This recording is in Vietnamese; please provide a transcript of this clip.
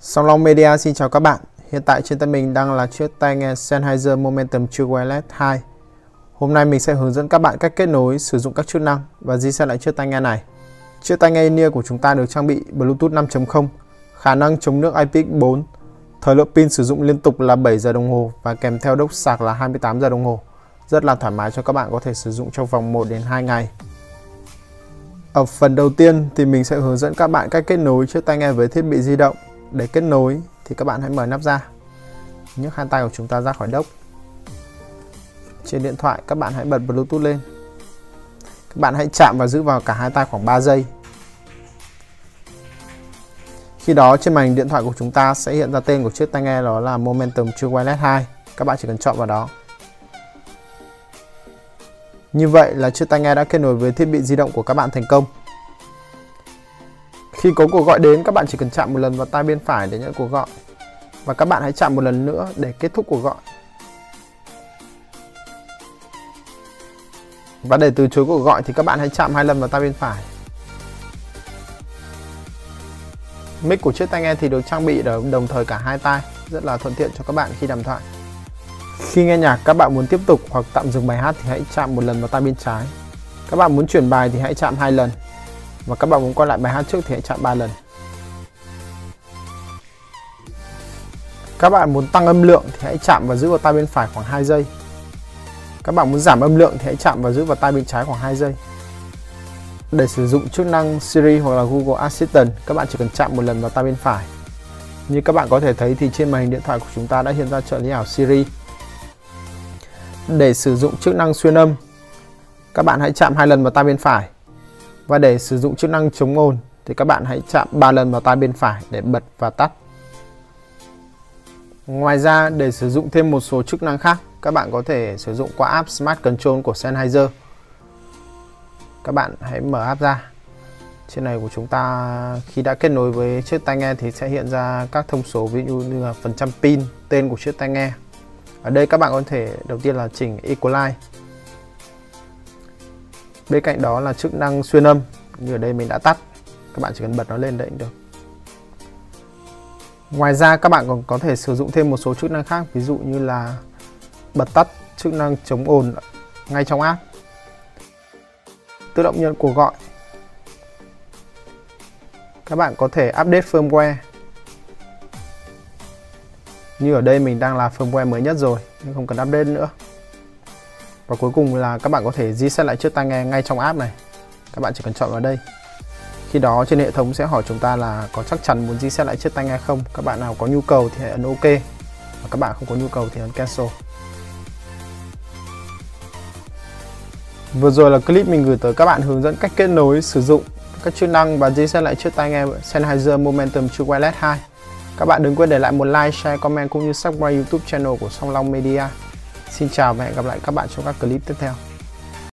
Song Long Media xin chào các bạn. Hiện tại trên tay mình đang là chiếc tai nghe Sennheiser Momentum True Wireless 2. Hôm nay mình sẽ hướng dẫn các bạn cách kết nối, sử dụng các chức năng và di chuyển lại chiếc tai nghe này. Chiếc tai nghe in-ear của chúng ta được trang bị Bluetooth 5.0, khả năng chống nước IPX4, thời lượng pin sử dụng liên tục là 7 giờ đồng hồ và kèm theo đốc sạc là 28 giờ đồng hồ. Rất là thoải mái cho các bạn có thể sử dụng trong vòng 1 đến 2 ngày. Ở phần đầu tiên thì mình sẽ hướng dẫn các bạn cách kết nối chiếc tai nghe với thiết bị di động. Để kết nối thì các bạn hãy mở nắp ra, nhấc hai tay của chúng ta ra khỏi đốc. Trên điện thoại các bạn hãy bật Bluetooth lên. Các bạn hãy chạm và giữ vào cả hai tay khoảng 3 giây. Khi đó trên màn hình điện thoại của chúng ta sẽ hiện ra tên của chiếc tai nghe, đó là Momentum True Wireless 2. Các bạn chỉ cần chọn vào đó. Như vậy là chiếc tai nghe đã kết nối với thiết bị di động của các bạn thành công. Khi có cuộc gọi đến, các bạn chỉ cần chạm một lần vào tai bên phải để nhận cuộc gọi. Và các bạn hãy chạm một lần nữa để kết thúc cuộc gọi. Và để từ chối cuộc gọi thì các bạn hãy chạm hai lần vào tai bên phải. Mic của chiếc tai nghe thì được trang bị đồng thời cả hai tai, rất là thuận tiện cho các bạn khi đàm thoại. Khi nghe nhạc, các bạn muốn tiếp tục hoặc tạm dừng bài hát thì hãy chạm một lần vào tai bên trái. Các bạn muốn chuyển bài thì hãy chạm hai lần. Và các bạn muốn quay lại bài hát trước thì hãy chạm 3 lần. Các bạn muốn tăng âm lượng thì hãy chạm và giữ vào tay bên phải khoảng 2 giây. Các bạn muốn giảm âm lượng thì hãy chạm và giữ vào tay bên trái khoảng 2 giây. Để sử dụng chức năng Siri hoặc là Google Assistant, các bạn chỉ cần chạm một lần vào tay bên phải. Như các bạn có thể thấy thì trên màn hình điện thoại của chúng ta đã hiện ra trợ lý ảo Siri. Để sử dụng chức năng xuyên âm, các bạn hãy chạm 2 lần vào tay bên phải. Và để sử dụng chức năng chống ồn thì các bạn hãy chạm 3 lần vào tai bên phải để bật và tắt. Ngoài ra, để sử dụng thêm một số chức năng khác, các bạn có thể sử dụng qua app Smart Control của Sennheiser. Các bạn hãy mở app ra. Trên này của chúng ta khi đã kết nối với chiếc tai nghe thì sẽ hiện ra các thông số, ví dụ như là phần trăm pin, tên của chiếc tai nghe. Ở đây các bạn có thể đầu tiên là chỉnh Equalize. Bên cạnh đó là chức năng xuyên âm, như ở đây mình đã tắt. Các bạn chỉ cần bật nó lên đấy cũng được. Ngoài ra các bạn còn có thể sử dụng thêm một số chức năng khác, ví dụ như là bật tắt chức năng chống ồn ngay trong app, tự động nhận cuộc gọi. Các bạn có thể update firmware. Như ở đây mình đang là firmware mới nhất rồi, nên không cần update nữa. Và cuối cùng là các bạn có thể reset lại chiếc tai nghe ngay trong app này. Các bạn chỉ cần chọn vào đây. Khi đó trên hệ thống sẽ hỏi chúng ta là có chắc chắn muốn reset lại chiếc tai nghe không. Các bạn nào có nhu cầu thì hãy ấn OK. Và các bạn không có nhu cầu thì ấn Cancel. Vừa rồi là clip mình gửi tới các bạn hướng dẫn cách kết nối, sử dụng các chức năng và reset lại chiếc tai nghe Sennheiser Momentum True Wireless 2. Các bạn đừng quên để lại một like, share, comment cũng như subscribe YouTube channel của Song Long Media. Xin chào và hẹn gặp lại các bạn trong các clip tiếp theo.